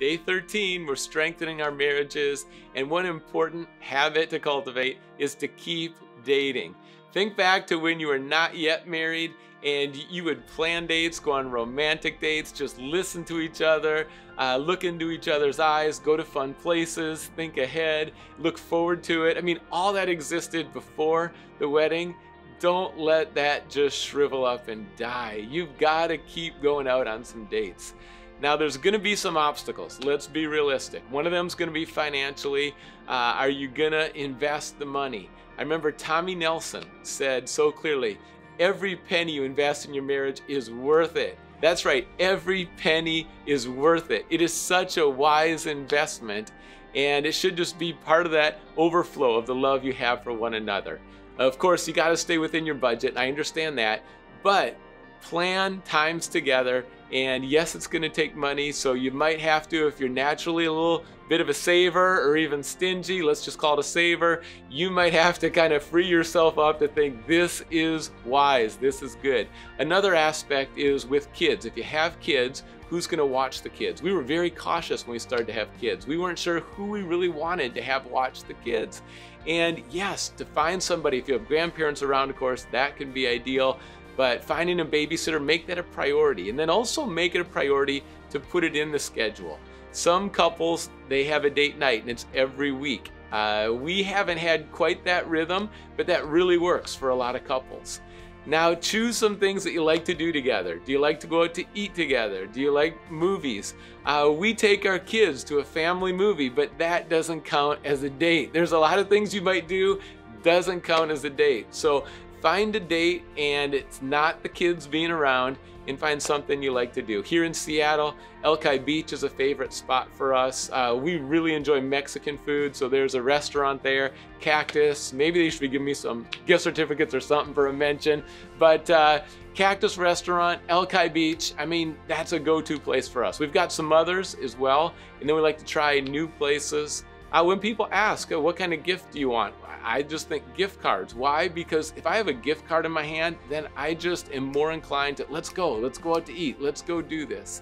Day 13, we're strengthening our marriages, and one important habit to cultivate is to keep dating. Think back to when you were not yet married and you would plan dates, go on romantic dates, just listen to each other, look into each other's eyes, go to fun places, think ahead, look forward to it. I mean, all that existed before the wedding. Don't let that just shrivel up and die. You've got to keep going out on some dates. Now, there's going to be some obstacles. Let's be realistic. One of them is going to be financially. Are you going to invest the money? I remember Tommy Nelson said so clearly, every penny you invest in your marriage is worth it. That's right, every penny is worth it. It is such a wise investment, and it should just be part of that overflow of the love you have for one another. Of course, you got to stay within your budget, and I understand that, but plan times together. And yes, it's going to take money, so you might have to, if you're naturally a little bit of a saver or even stingy, let's just call it a saver, you might have to kind of free yourself up to think this is wise, this is good. Another aspect is with kids. If you have kids, who's going to watch the kids? We were very cautious when we started to have kids. We weren't sure who we really wanted to have watch the kids. And yes, to find somebody, if you have grandparents around, of course, that can be ideal. But finding a babysitter, make that a priority. And then also make it a priority to put it in the schedule. Some couples, they have a date night and it's every week. We haven't had quite that rhythm, but that really works for a lot of couples. Now, choose some things that you like to do together. Do you like to go out to eat together? Do you like movies? We take our kids to a family movie, but that doesn't count as a date. There's a lot of things you might do, doesn't count as a date. So, find a date, and it's not the kids being around, and find something you like to do. Here in Seattle, Alki Beach is a favorite spot for us. We really enjoy Mexican food, so there's a restaurant there, Cactus. Maybe they should be giving me some gift certificates or something for a mention. But Cactus Restaurant, Alki Beach, I mean, that's a go-to place for us. We've got some others as well, and then we like to try new places. When people ask, what kind of gift do you want? I just think gift cards. Why? Because if I have a gift card in my hand, then I just am more inclined to, let's go out to eat, let's go do this.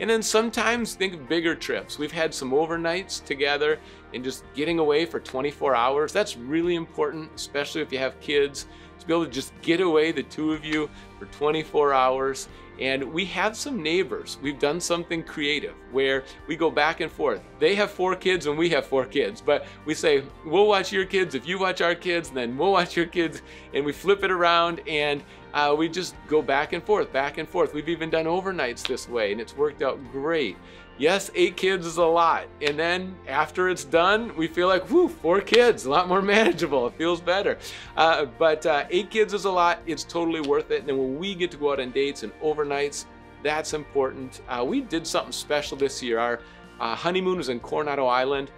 And then sometimes think of bigger trips. We've had some overnights together and just getting away for 24 hours. That's really important, especially if you have kids, to be able to just get away, the two of you, for 24 hours. And we have some neighbors. We've done something creative where we go back and forth. They have four kids and we have four kids, but we say, we'll watch your kids if you watch our kids, and then we'll watch your kids, and we flip it around, and we just go back and forth, back and forth. We've even done overnights this way, and it's worked out great. Yes, 8 kids is a lot. And then after it's done, we feel like, whoo, 4 kids, a lot more manageable. It feels better. 8 kids is a lot. It's totally worth it. And then when we get to go out on dates and overnights, that's important. We did something special this year. Our honeymoon was in Coronado Island.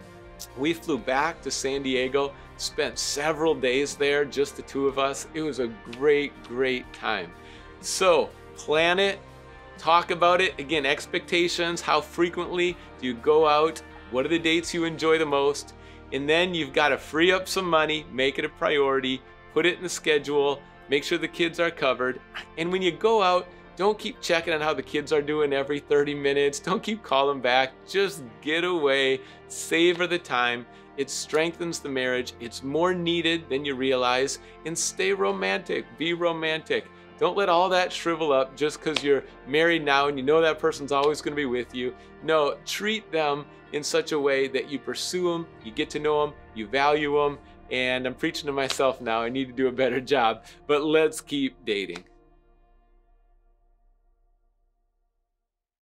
We flew back to San Diego, spent several days there, just the two of us. It was a great, great time. So plan it. Talk about it. Again, expectations. How frequently do you go out? What are the dates you enjoy the most? And then you've got to free up some money, make it a priority, put it in the schedule, make sure the kids are covered. And when you go out, don't keep checking on how the kids are doing every 30 minutes. Don't keep calling back. Just get away. Savor the time. It strengthens the marriage. It's more needed than you realize. And stay romantic. Be romantic. Don't let all that shrivel up just because you're married now and you know that person's always going to be with you. No, treat them in such a way that you pursue them, you get to know them, you value them. And I'm preaching to myself now. I need to do a better job. But let's keep dating.